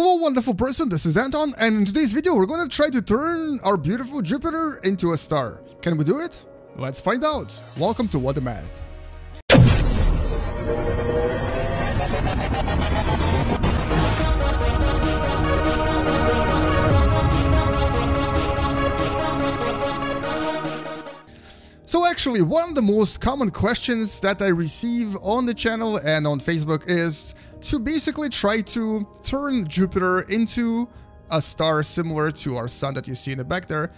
Hello wonderful person, this is Anton, and in today's video we're gonna try to turn our beautiful Jupiter into a star. Can we do it? Let's find out. Welcome to What Da Math. So actually, one of the most common questions that I receive on the channel and on Facebook is to basically try to turn Jupiter into a star similar to our sun that you see in the back there.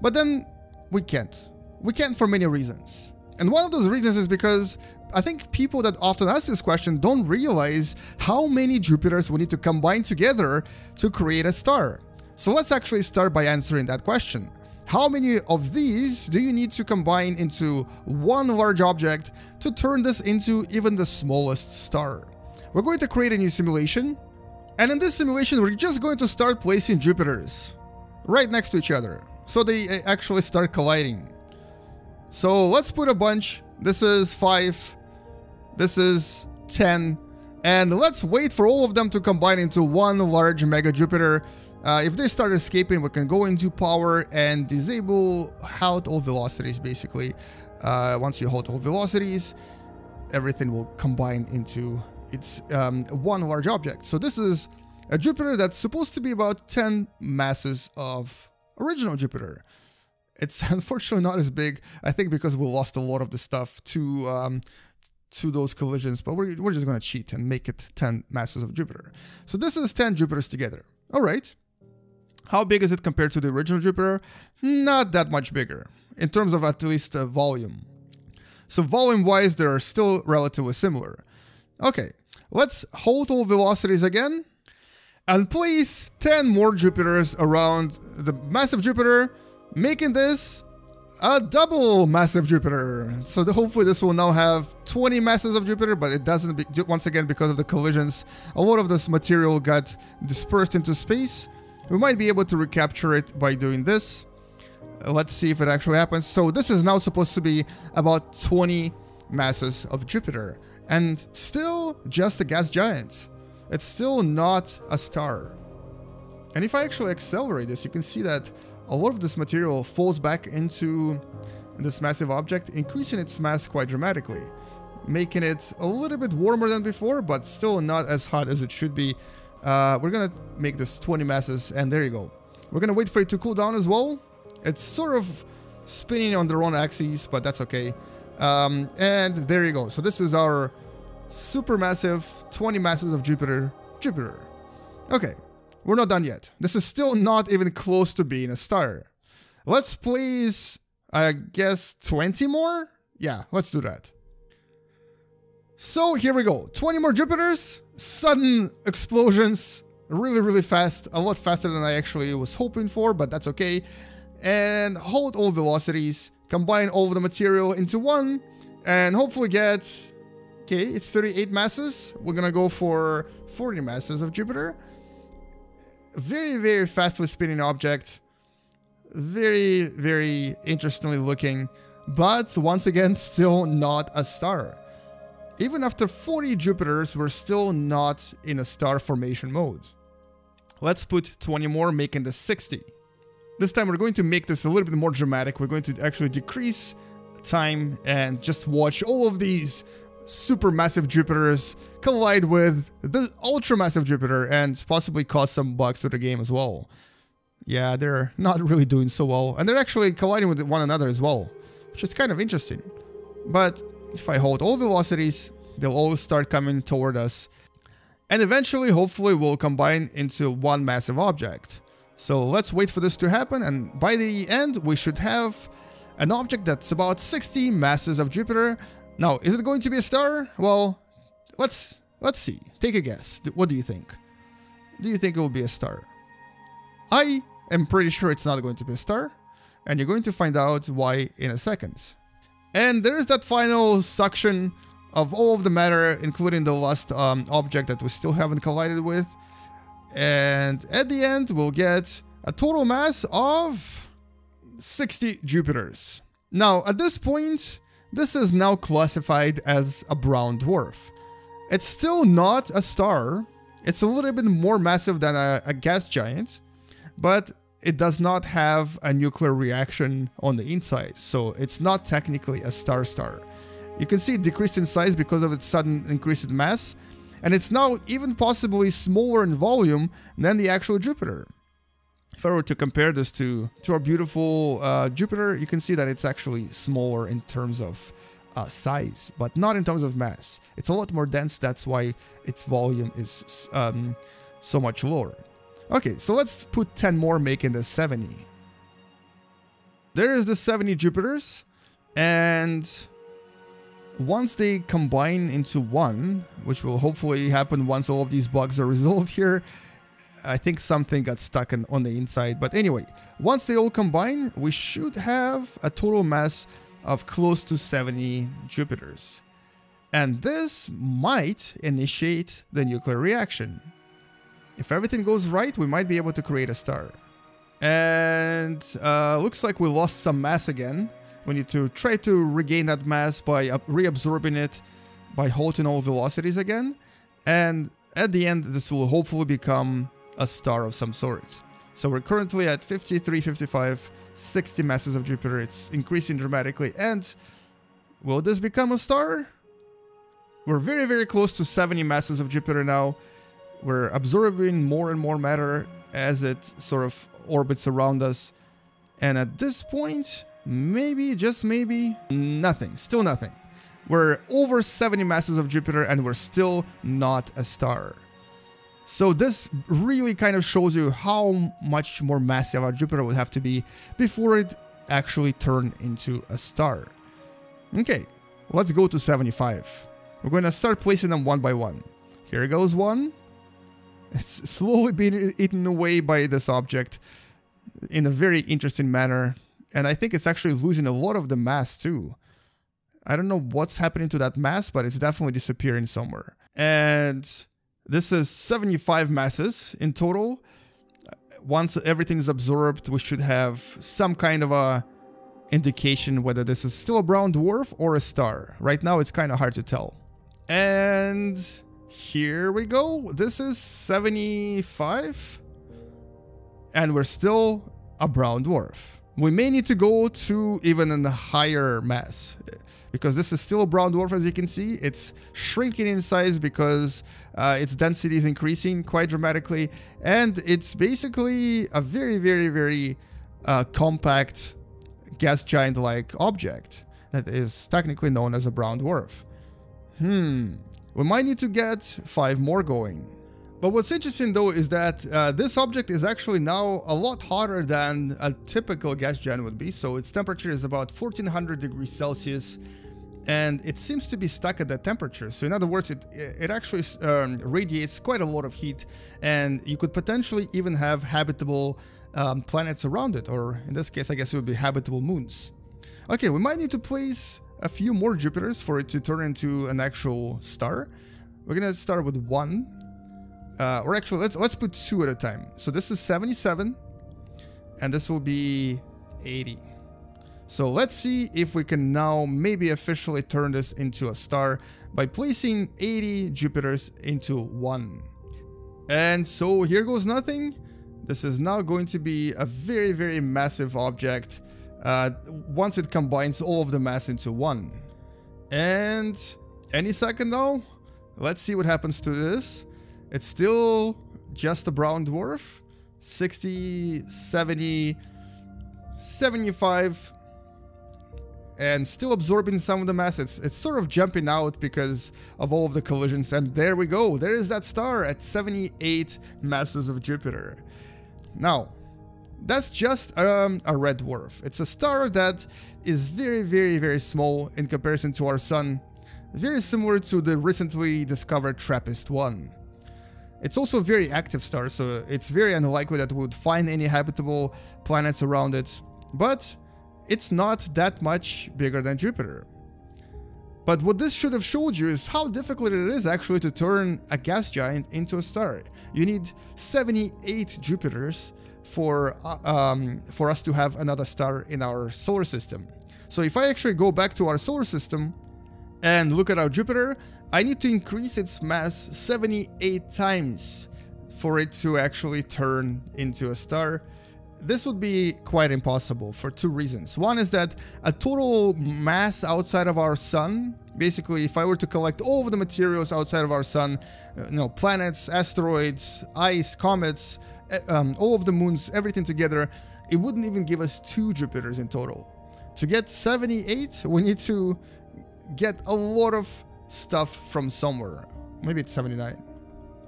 But then we can't. We can't for many reasons. And one of those reasons is because I think people that often ask this question don't realize how many Jupiters we need to combine together to create a star. So let's actually start by answering that question. How many of these do you need to combine into one large object to turn this into even the smallest star? We're going to create a new simulation, and in this simulation we're just going to start placing Jupiters right next to each other, so they actually start colliding. So let's put a bunch. This is 5, this is 10, and let's wait for all of them to combine into one large mega Jupiter. If they start escaping, we can go into power and disable halt all velocities, basically. Once you halt all velocities, everything will combine into its one large object. So this is a Jupiter that's supposed to be about 10 masses of original Jupiter. It's unfortunately not as big, I think, because we lost a lot of the stuff to those collisions, but we're just going to cheat and make it 10 masses of Jupiter. So this is 10 Jupiters together. All right. How big is it compared to the original Jupiter? Not that much bigger, in terms of at least volume. So volume-wise, they're still relatively similar. Okay, let's hold all velocities again, and place 10 more Jupiters around the massive Jupiter, making this a double massive Jupiter. So hopefully this will now have 20 masses of Jupiter, but it doesn't, once again, because of the collisions, a lot of this material got dispersed into space. We might be able to recapture it by doing this. Let's see if it actually happens. So this is now supposed to be about 20 masses of Jupiter, and still just a gas giant. It's still not a star. And if I actually accelerate this, you can see that a lot of this material falls back into this massive object, increasing its mass quite dramatically, making it a little bit warmer than before, but still not as hot as it should be. We're gonna make this 20 masses, and there you go. We're gonna wait for it to cool down as well. It's sort of spinning on the wrong axis, but that's okay. And there you go. So this is our supermassive 20 masses of Jupiter. Okay, we're not done yet. This is still not even close to being a star. Let's place, I guess, 20 more? Yeah, let's do that. So here we go, 20 more Jupiters. Sudden explosions, really, really fast, a lot faster than I actually was hoping for, but that's okay. And hold all velocities, combine all of the material into one, and hopefully get, okay, it's 38 masses. We're gonna go for 40 masses of Jupiter. Very, very fastly spinning object. Very, very interestingly looking, but once again, still not a star. Even after 40 Jupiters, we're still not in a star formation mode. Let's put 20 more, making this 60. This time we're going to make this a little bit more dramatic. We're going to actually decrease time and just watch all of these supermassive Jupiters collide with the ultramassive Jupiter and possibly cause some bugs to the game as well. Yeah, they're not really doing so well. And they're actually colliding with one another as well, which is kind of interesting. But if I hold all velocities, they'll all start coming toward us. And eventually, hopefully, we'll combine into one massive object. So let's wait for this to happen, and by the end, we should have an object that's about 60 masses of Jupiter. Now, is it going to be a star? Well, let's see. Take a guess. What do you think? Do you think it will be a star? I am pretty sure it's not going to be a star, and you're going to find out why in a second. And there's that final suction of all of the matter, including the last object that we still haven't collided with. And at the end, we'll get a total mass of 60 Jupiters. Now, at this point, this is now classified as a brown dwarf. It's still not a star. It's a little bit more massive than a gas giant, but it does not have a nuclear reaction on the inside, so it's not technically a star-star. You can see it decreased in size because of its sudden increase in mass, and it's now even possibly smaller in volume than the actual Jupiter. If I were to compare this to our beautiful Jupiter, you can see that it's actually smaller in terms of size, but not in terms of mass. It's a lot more dense, that's why its volume is so much lower. Okay, so let's put 10 more, making this 70. There is the 70 Jupiters, and once they combine into one, which will hopefully happen once all of these bugs are resolved here. I think something got stuck on the inside, but anyway, once they all combine, we should have a total mass of close to 70 Jupiters. And this might initiate the nuclear reaction. If everything goes right, we might be able to create a star. And looks like we lost some mass again. We need to try to regain that mass by reabsorbing it, by halting all velocities again. And at the end, this will hopefully become a star of some sort. So we're currently at 53, 55, 60 masses of Jupiter. It's increasing dramatically. And will this become a star? We're very, very close to 70 masses of Jupiter now. We're absorbing more and more matter as it sort of orbits around us. And at this point, maybe, just maybe, nothing. Still nothing. We're over 70 masses of Jupiter and we're still not a star. So this really kind of shows you how much more massive our Jupiter would have to be before it actually turned into a star. Okay, let's go to 75. We're going to start placing them one by one. Here goes one. It's slowly being eaten away by this object in a very interesting manner. And I think it's actually losing a lot of the mass too. I don't know what's happening to that mass, but it's definitely disappearing somewhere. And this is 75 masses in total. Once everything is absorbed, we should have some kind of a indication whether this is still a brown dwarf or a star. Right now, it's kind of hard to tell. And here we go. This is 75. And we're still a brown dwarf. We may need to go to even a higher mass, because this is still a brown dwarf, as you can see. It's shrinking in size because its density is increasing quite dramatically. And it's basically a very, very, very compact gas giant-like object that is technically known as a brown dwarf. We might need to get 5 more going. But what's interesting though is that this object is actually now a lot hotter than a typical gas giant would be. So its temperature is about 1400 degrees Celsius and it seems to be stuck at that temperature. So in other words, it actually radiates quite a lot of heat, and you could potentially even have habitable planets around it, or in this case, I guess it would be habitable moons. Okay, we might need to place a few more Jupiters for it to turn into an actual star. We're gonna start with one. Or actually, let's put 2 at a time. So this is 77, and this will be 80. So let's see if we can now maybe officially turn this into a star by placing 80 Jupiters into 1. And so here goes nothing. This is now going to be a very, very massive object once it combines all of the mass into 1. And any second now, let's see what happens to this. It's still just a brown dwarf, 60, 70, 75, and still absorbing some of the mass. It's sort of jumping out because of all of the collisions, and there we go. There is that star at 78 masses of Jupiter. Now, that's just a red dwarf. It's a star that is very, very, very small in comparison to our sun, very similar to the recently discovered Trappist-1. It's also a very active star, so it's very unlikely that we would find any habitable planets around it, but it's not that much bigger than Jupiter. But what this should have showed you is how difficult it is actually to turn a gas giant into a star. You need 78 Jupiters for us to have another star in our solar system. So if I actually go back to our solar system And look at our Jupiter. I need to increase its mass 78 times for it to actually turn into a star. This would be quite impossible for two reasons. One is that a total mass outside of our sun, basically if I were to collect all of the materials outside of our sun, you know, planets, asteroids, ice, comets, all of the moons, everything together, it wouldn't even give us two Jupiters in total. To get 78, we need to get a lot of stuff from somewhere. Maybe it's 79.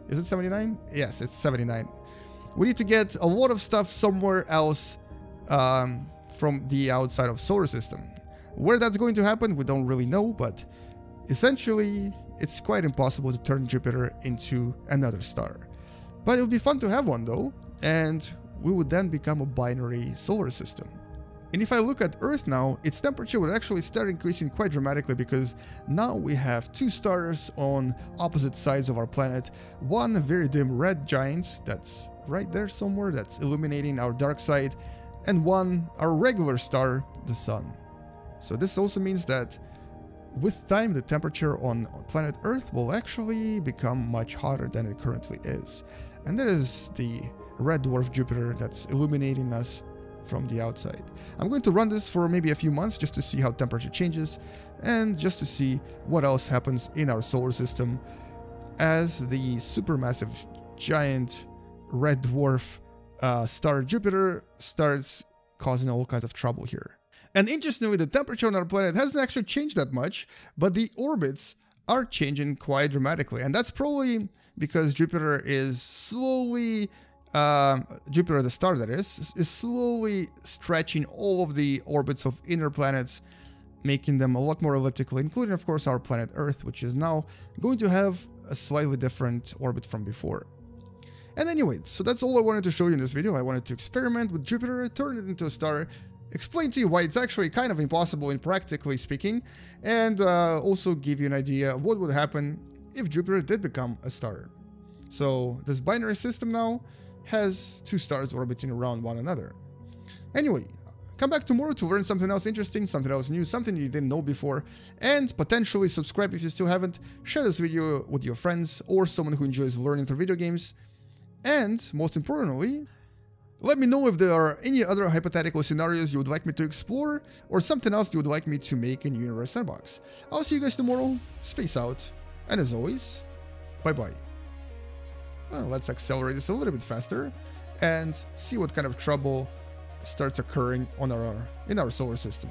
Is it 79? Yes, it's 79. We need to get a lot of stuff somewhere else from the outside of solar system. Where that's going to happen, we don't really know, but essentially it's quite impossible to turn Jupiter into another star. But it would be fun to have one though, and we would then become a binary solar system. And if I look at Earth now, its temperature would actually start increasing quite dramatically, because now we have two stars on opposite sides of our planet. One very dim red giant that's right there somewhere, that's illuminating our dark side, and one, our regular star, the Sun. So this also means that with time, the temperature on planet Earth will actually become much hotter than it currently is. And there is the red dwarf Jupiter that's illuminating us from the outside. I'm going to run this for maybe a few months just to see how temperature changes and just to see what else happens in our solar system as the supermassive giant red dwarf star Jupiter starts causing all kinds of trouble here. And interestingly, the temperature on our planet hasn't actually changed that much, but the orbits are changing quite dramatically. And that's probably because Jupiter is slowly Jupiter, the star that is slowly stretching all of the orbits of inner planets, making them a lot more elliptical, including, of course, our planet Earth, which is now going to have a slightly different orbit from before. And anyway, so that's all I wanted to show you in this video. I wanted to experiment with Jupiter, turn it into a star, explain to you why it's actually kind of impossible in practically speaking, and also give you an idea of what would happen if Jupiter did become a star. So this binary system now has two stars orbiting around one another. Anyway, come back tomorrow to learn something else interesting, something else new, something you didn't know before, and potentially subscribe if you still haven't, share this video with your friends or someone who enjoys learning through video games, and most importantly, let me know if there are any other hypothetical scenarios you would like me to explore or something else you would like me to make in Universe Sandbox. I'll see you guys tomorrow, space out, and as always, bye-bye. Well, let's accelerate this a little bit faster and see what kind of trouble starts occurring in our solar system.